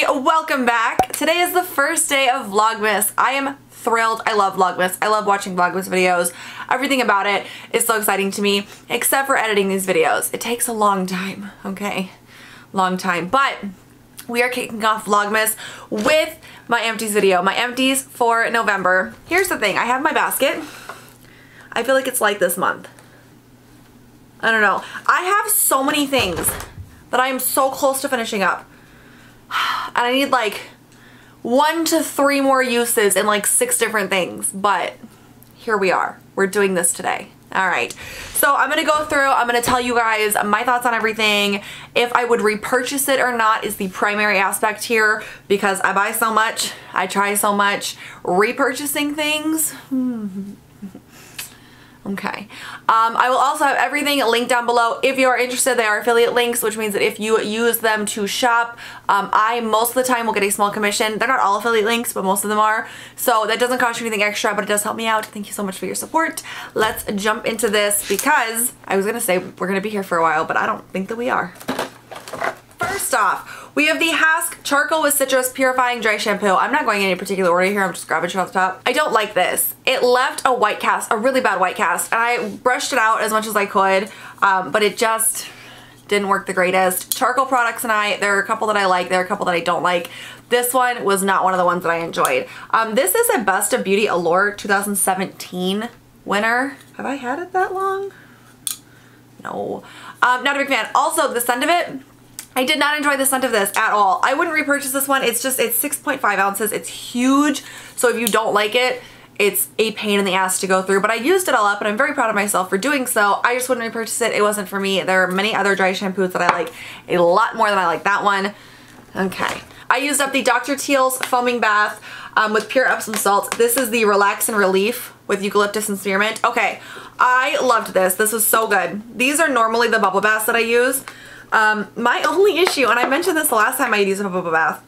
everybody, welcome back. Today is the first day of Vlogmas. I am thrilled. I love Vlogmas. I love watching Vlogmas videos. Everything about it is so exciting to me, except for editing these videos. It takes a long time, okay? Long time. But we are kicking off Vlogmas with my empties video. My empties for November. Here's the thing. I have my basket. I feel like it's light this month. I don't know. I have so many things that I am so close to finishing up. And I need like 1 to 3 more uses in like 6 different things. But here we are. We're doing this today. Alright, so I'm going to go through, I'm going to tell you guys my thoughts on everything. If I would repurchase it or not is the primary aspect here because I buy so much, I try so much. Repurchasing things? Okay. I will also have everything linked down below. If you are interested, they are affiliate links, which means that if you use them to shop, I most of the time will get a small commission. They're not all affiliate links, but most of them are. So that doesn't cost you anything extra, but it does help me out. Thank you so much for your support. Let's jump into this because I was going to say we're going to be here for a while, but I don't think that we are. First off, we have the Hask Charcoal with Citrus Purifying Dry Shampoo. I'm not going in any particular order here. I'm just grabbing it off the top. I don't like this. It left a white cast, a really bad white cast. And I brushed it out as much as I could, but it just didn't work the greatest. Charcoal products and there are a couple that I like. There are a couple that I don't like. This one was not one of the ones that I enjoyed. This is a Best of Beauty Allure 2017 winner. Have I had it that long? No. Not a big fan. Also, the scent of it. I did not enjoy the scent of this at all. I wouldn't repurchase this one. It's just, it's 6.5 ounces. It's huge. So if you don't like it, it's a pain in the ass to go through. But I used it all up and I'm very proud of myself for doing so. I just wouldn't repurchase it. It wasn't for me. There are many other dry shampoos that I like a lot more than I like that one. Okay. I used up the Dr. Teal's Foaming Bath with pure Epsom salts. This is the Relax and Relief with eucalyptus and spearmint. Okay. I loved this. This was so good. These are normally the bubble baths that I use. My only issue, and I mentioned this the last time I used a bubble bath.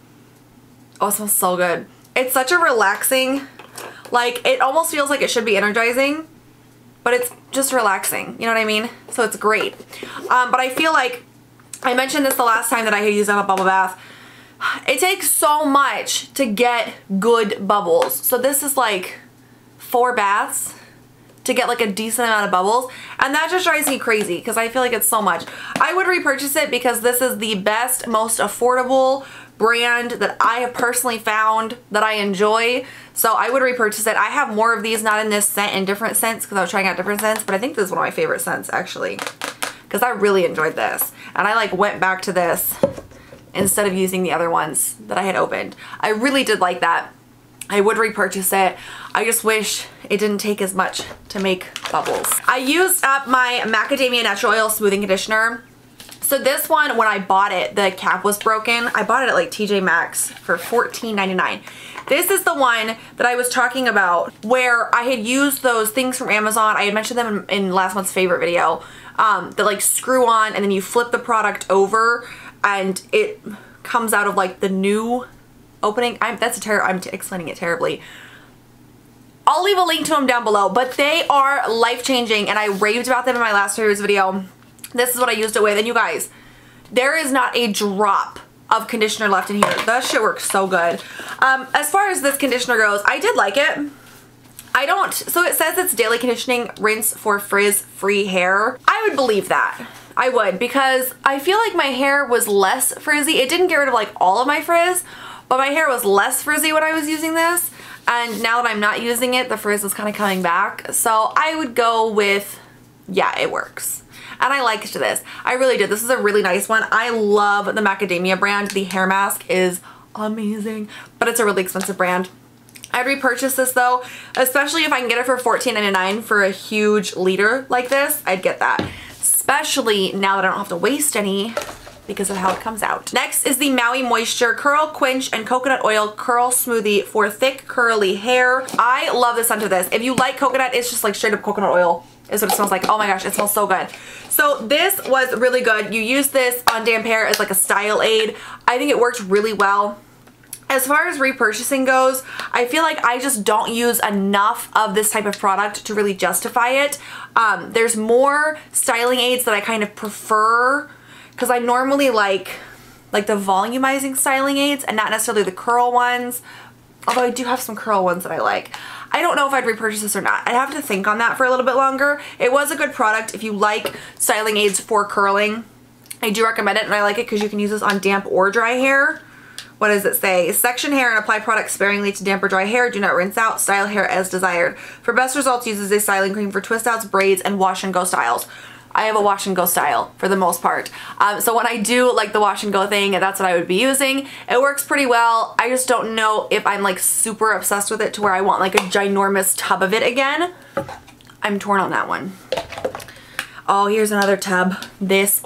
Oh, it smells so good. It's such a relaxing, like, it almost feels like it should be energizing, but it's just relaxing. You know what I mean? So it's great. But I feel like, I mentioned this the last time that I had used a bubble bath. It takes so much to get good bubbles. So this is like 4 baths to get like a decent amount of bubbles, and that just drives me crazy because I feel like it's so much. I would repurchase it because this is the best, most affordable brand that I have personally found that I enjoy, so I would repurchase it. I have more of these, not in this scent, in different scents because I was trying out different scents, but I think this is one of my favorite scents actually because I really enjoyed this, and I like went back to this instead of using the other ones that I had opened. I really did like that. I would repurchase it. I just wish it didn't take as much to make bubbles. I used up my Macadamia Natural Oil Smoothing Conditioner. So this one, when I bought it, the cap was broken. I bought it at like TJ Maxx for $14.99. This is the one that I was talking about where I had used those things from Amazon. I had mentioned them in last month's favorite video. That like screw on and then you flip the product over and it comes out of like the new opening. I'm explaining it terribly. I'll leave a link to them down below, but they are life-changing and I raved about them in my last reviews video. This is what I used it with, and you guys, there is not a drop of conditioner left in here. That shit works so good. As far as this conditioner goes, I did like it. I don't, so it says it's daily conditioning rinse for frizz-free hair. I would believe that. I would, because I feel like my hair was less frizzy. It didn't get rid of like all of my frizz, but my hair was less frizzy when I was using this, and now that I'm not using it, the frizz is kind of coming back. So I would go with, yeah, it works. And I liked this. I really did. This is a really nice one. I love the Macadamia brand. The hair mask is amazing, but it's a really expensive brand. I'd repurchase this though, especially if I can get it for $14.99 for a huge liter like this. I'd get that, especially now that I don't have to waste any because of how it comes out. Next is the Maui Moisture Curl Quench and Coconut Oil Curl Smoothie for thick curly hair. I love the scent of this. If you like coconut, it's just like straight up coconut oil is what it smells like. Oh my gosh, it smells so good. So this was really good. You use this on damp hair as like a style aid. I think it worked really well. As far as repurchasing goes, I feel like I just don't use enough of this type of product to really justify it. There's more styling aids that I kind of prefer because I normally like like the volumizing styling aids and not necessarily the curl ones, although I do have some curl ones that I like. I don't know if I'd repurchase this or not. I'd have to think on that for a little bit longer. It was a good product if you like styling aids for curling. I do recommend it, and I like it because you can use this on damp or dry hair. What does it say? Section hair and apply product sparingly to damp or dry hair. Do not rinse out. Style hair as desired. For best results, uses a styling cream for twist outs, braids, and wash and go styles. I have a wash and go style for the most part. So when I do like the wash and go thing, that's what I would be using. It works pretty well. I just don't know if I'm like super obsessed with it to where I want like a ginormous tub of it again. I'm torn on that one. Oh, here's another tub. This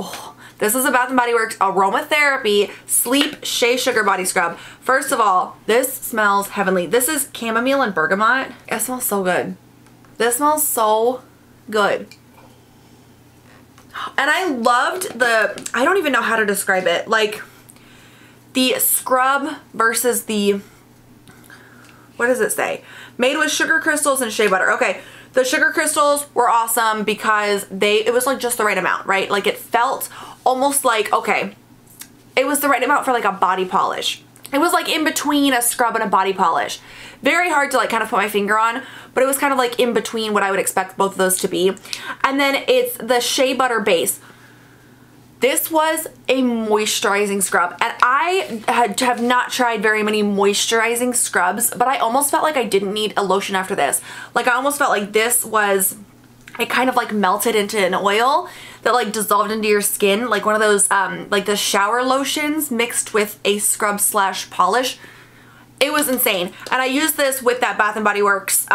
is a Bath and Body Works Aromatherapy Sleep Shea Sugar Body Scrub. First of all, this smells heavenly. This is chamomile and bergamot. It smells so good. This smells so good. And I loved the, I don't even know how to describe it. Like the scrub versus the, what does it say? Made with sugar crystals and shea butter. Okay. The sugar crystals were awesome because it was like just the right amount, right? Like it felt almost like, okay, it was the right amount for like a body polish. It was like in between a scrub and a body polish. Very hard to like kind of put my finger on, but it was kind of like in between what I would expect both of those to be. And then it's the shea butter base. This was a moisturizing scrub, and I have not tried very many moisturizing scrubs, but I almost felt like I didn't need a lotion after this. Like I almost felt like this was, it kind of like melted into an oil that like dissolved into your skin, like one of those, like the shower lotions mixed with a scrub slash polish. It was insane. And I used this with that Bath and Body Works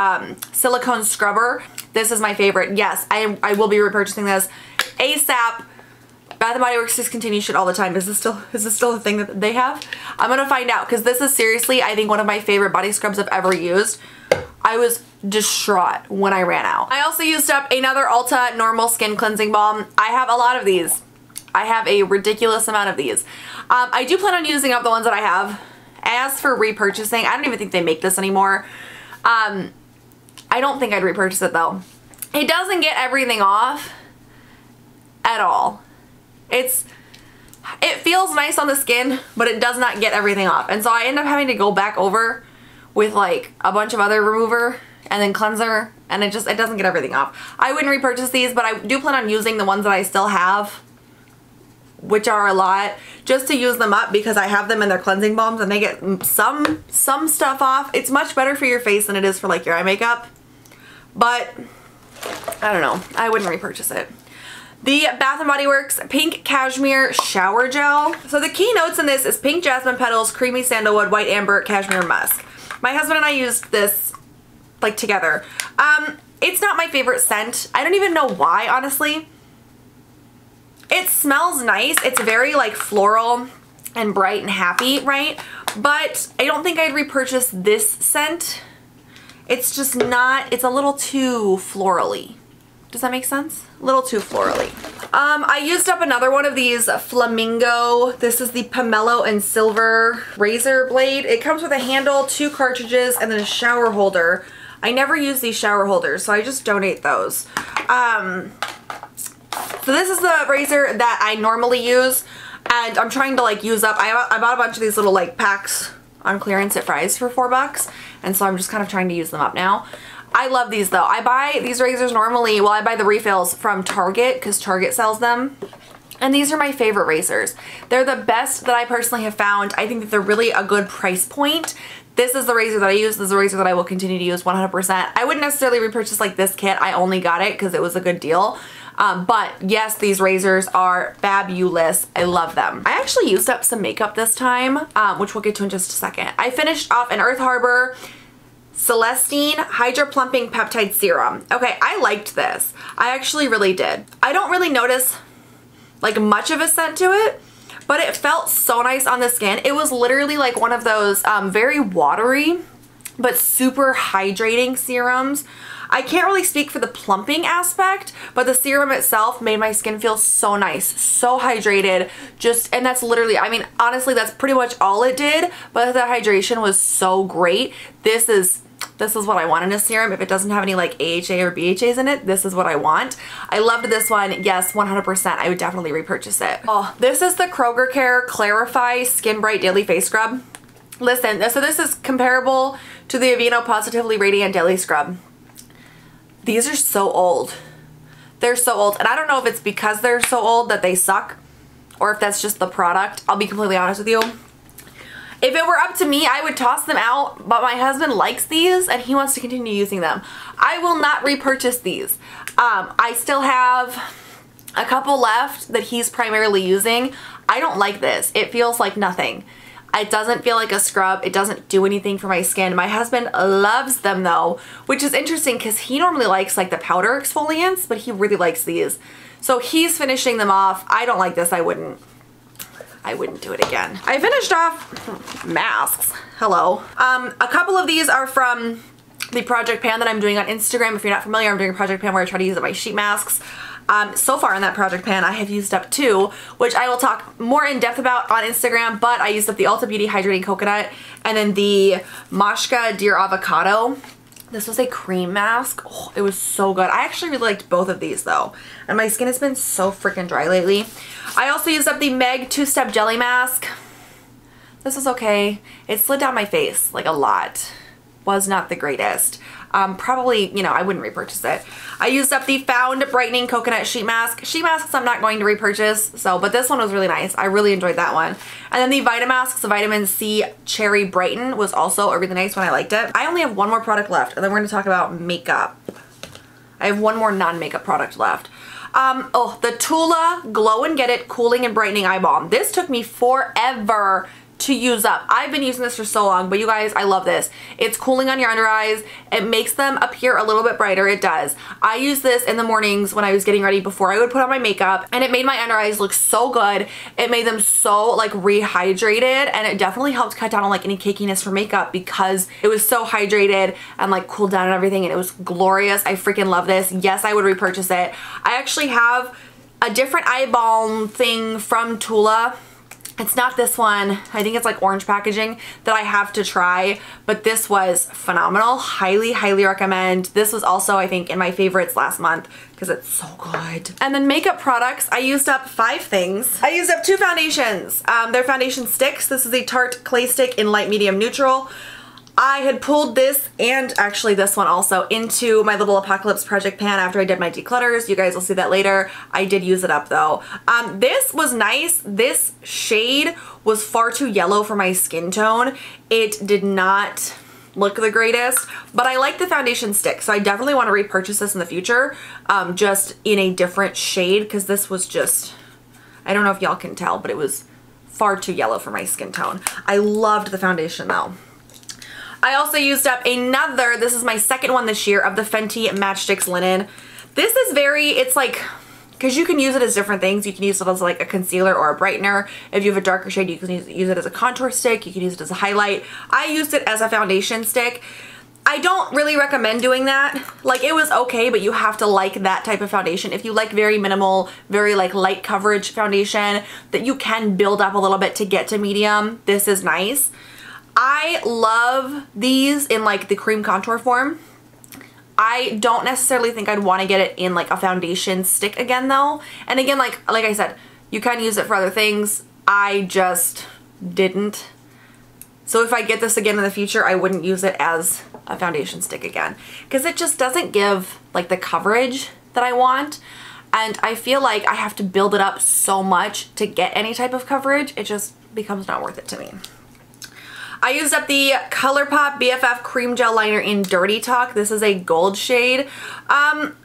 silicone scrubber. This is my favorite. Yes, I will be repurchasing this ASAP. Bath and Body Works discontinues shit all the time. Is this still a thing that they have? I'm gonna find out, because this is seriously, I think, one of my favorite body scrubs I've ever used. I was distraught when I ran out. I also used up another Ulta Normal Skin Cleansing Balm. I have a lot of these. I have a ridiculous amount of these. I do plan on using up the ones that I have. As for repurchasing, I don't even think they make this anymore. I don't think I'd repurchase it though. It doesn't get everything off at all. It feels nice on the skin, but it does not get everything off. And so I end up having to go back over with like a bunch of other remover and then cleanser, and it doesn't get everything off. I wouldn't repurchase these, but I do plan on using the ones that I still have, which are a lot, just to use them up, because I have them in their cleansing balms and they get some stuff off. It's much better for your face than it is for like your eye makeup, but I don't know. I wouldn't repurchase it. The Bath and Body Works Pink Cashmere Shower Gel. So the key notes in this is pink jasmine petals, creamy sandalwood, white amber, cashmere musk. My husband and I used this like together. It's not my favorite scent. I don't even know why, honestly. It smells nice. It's very like floral and bright and happy, right? But I don't think I'd repurchase this scent. It's just not, it's a little too florally. Does that make sense? A little too florally. I used up another one of these Flamingo. This is the pomelo and silver razor blade. It comes with a handle, 2 cartridges, and then a shower holder. I never use these shower holders, so I just donate those. So this is the razor that I normally use, and I'm trying to like use up. I bought a bunch of these little like packs on clearance at Fry's for $4, and so I'm just kind of trying to use them up now. I love these though. I buy these razors normally, well, I buy the refills from Target because Target sells them. And these are my favorite razors. They're the best that I personally have found. I think that they're really a good price point. This is the razor that I use. This is the razor that I will continue to use 100%. I wouldn't necessarily repurchase like this kit. I only got it because it was a good deal. But yes, these razors are fabulous. I love them. I actually used up some makeup this time, which we'll get to in just a second. I finished off an Earth Harbor Celestine Hydra Plumping Peptide Serum. Okay, I liked this. I actually really did. I don't really notice like much of a scent to it, but it felt so nice on the skin. It was literally like one of those very watery but super hydrating serums. I can't really speak for the plumping aspect, but the serum itself made my skin feel so nice, so hydrated, just, and that's literally, I mean, honestly, that's pretty much all it did, but the hydration was so great. This is This is what I want in a serum. If it doesn't have any like AHA or BHAs in it, this is what I want. I loved this one. Yes, 100%. I would definitely repurchase it. Oh, this is the Kroger Care Clarify Skin Bright Daily Face Scrub. Listen, so this is comparable to the Aveeno Positively Radiant Daily Scrub. These are so old. They're so old. And I don't know if it's because they're so old that they suck or if that's just the product. I'll be completely honest with you. If it were up to me, I would toss them out, but my husband likes these and he wants to continue using them. I will not repurchase these. I still have a couple left that he's primarily using. I don't like this. It feels like nothing. It doesn't feel like a scrub. It doesn't do anything for my skin. My husband loves them though, which is interesting because he normally likes like the powder exfoliants, but he really likes these. So he's finishing them off. I don't like this. I wouldn't do it again. I finished off masks. Hello. A couple of these are from the project pan that I'm doing on Instagram. If you're not familiar, I'm doing a project pan where I try to use up my sheet masks. So far in that project pan, I have used up 2, which I will talk more in depth about on Instagram, but I used up the Ulta Beauty Hydrating Coconut and then the Moksha Dear Avocado. This was a cream mask. Oh, it was so good. I actually really liked both of these though. And my skin has been so freaking dry lately. I also used up the Meg Two-Step Jelly Mask. This is okay. It slid down my face like a lot. Was not the greatest. Probably, you know, I wouldn't repurchase it. I used up the Found Brightening Coconut Sheet Mask. Sheet masks I'm not going to repurchase, so, but this one was really nice. I really enjoyed that one. And then the Vitamasks, the Vitamin C Cherry Brighten was also a really nice one. I liked it. I only have one more product left, and then we're going to talk about makeup. I have one more non-makeup product left. Oh, the Tula Glow and Get It Cooling and Brightening Eye Balm. This took me forever to use up. I've been using this for so long, but you guys, I love this. It's cooling on your under eyes. It makes them appear a little bit brighter. It does. I use this in the mornings when I was getting ready before I would put on my makeup, and it made my under eyes look so good. It made them so like rehydrated, and it definitely helped cut down on like any cakiness for makeup because it was so hydrated and like cooled down and everything, and it was glorious. I freaking love this. Yes, I would repurchase it. I actually have a different eye balm thing from Tula. It's not this one. I think it's like orange packaging that I have to try, but this was phenomenal. Highly, highly recommend. This was also, I think, in my favorites last month because it's so good. And then makeup products. I used up 5 things. I used up 2 foundations. They're foundation sticks. This is the Tarte Clay Stick in Light Medium Neutral. I had pulled this and actually this one also into my little Apocalypse project pan after I did my declutters. You guys will see that later. I did use it up though. This was nice. This shade was far too yellow for my skin tone. It did not look the greatest, but I like the foundation stick, so I definitely want to repurchase this in the future, just in a different shade because this was just, I don't know if y'all can tell, but it was far too yellow for my skin tone. I loved the foundation though. I also used up another, this is my second one this year, of the Fenty Matchstix Linen. This is very, it's like, because you can use it as different things. You can use it as like a concealer or a brightener. If you have a darker shade, you can use it as a contour stick. You can use it as a highlight. I used it as a foundation stick. I don't really recommend doing that. Like, it was okay, but you have to like that type of foundation. If you like very minimal, very like light coverage foundation that you can build up a little bit to get to medium, this is nice. I love these in like the cream contour form. I don't necessarily think I'd want to get it in like a foundation stick again though. And again, like I said, you can use it for other things. I just didn't. So if I get this again in the future, I wouldn't use it as a foundation stick again because it just doesn't give like the coverage that I want. And I feel like I have to build it up so much to get any type of coverage. It just becomes not worth it to me. I used up the ColourPop BFF Cream Gel Liner in Dirty Talk. This is a gold shade. I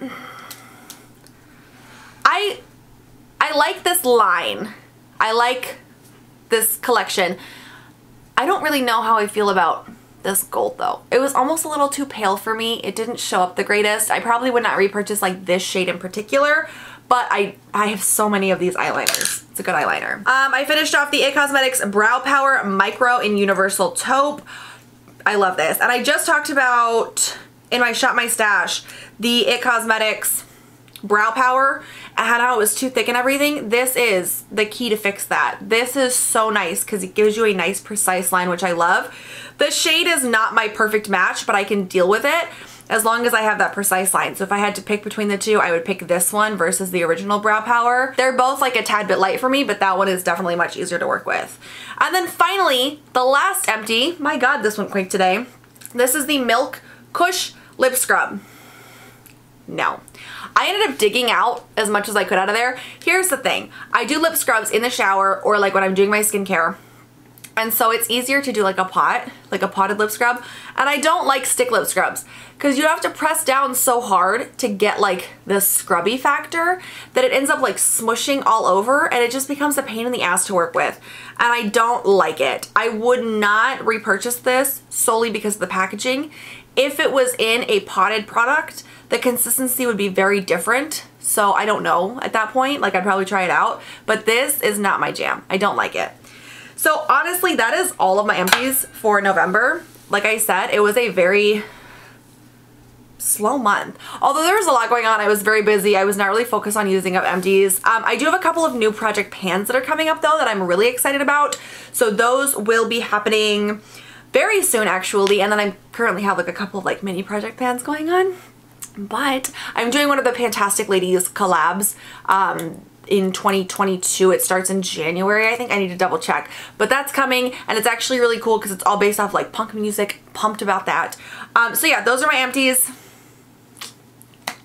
like this line. I like this collection. I don't really know how I feel about this gold though. It was almost a little too pale for me. It didn't show up the greatest. I probably would not repurchase like this shade in particular, but I have so many of these eyeliners. It's a good eyeliner. I finished off the IT Cosmetics Brow Power Micro in Universal Taupe. I love this. And I just talked about, in my Shop My Stash, the IT Cosmetics Brow Power, I had how it was too thick and everything. This is the key to fix that. This is so nice because it gives you a nice precise line, which I love. The shade is not my perfect match, but I can deal with it as long as I have that precise line. So if I had to pick between the two, I would pick this one versus the original Brow Power. They're both like a tad bit light for me, but that one is definitely much easier to work with. And then finally, the last empty, my God, this went quick today. This is the Milk Kush Lip Scrub. No. I ended up digging out as much as I could out of there. Here's the thing. I do lip scrubs in the shower or like when I'm doing my skincare. And so it's easier to do like a pot, like a potted lip scrub. And I don't like stick lip scrubs because you have to press down so hard to get like this scrubby factor that it ends up like smushing all over and it just becomes a pain in the ass to work with. And I don't like it. I would not repurchase this solely because of the packaging. If it was in a potted product, the consistency would be very different. So I don't know at that point, like I'd probably try it out, but this is not my jam. I don't like it. So honestly, that is all of my empties for November. Like I said, it was a very slow month. Although there was a lot going on, I was very busy. I was not really focused on using up empties. I do have a couple of new project pans that are coming up though that I'm really excited about. So those will be happening very soon actually. And then I currently have like a couple of like mini project pans going on. But I'm doing one of the Fantastic Ladies collabs in 2022. It starts in January, I think. I need to double check. But that's coming, and it's actually really cool because it's all based off like punk music. Pumped about that. So yeah, those are my empties.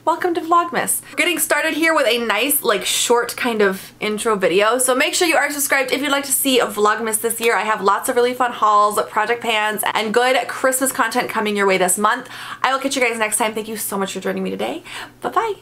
Welcome to Vlogmas. We're getting started here with a nice like short kind of intro video. So make sure you are subscribed if you'd like to see Vlogmas this year. I have lots of really fun hauls, project pans, and good Christmas content coming your way this month. I will catch you guys next time. Thank you so much for joining me today. Bye-bye.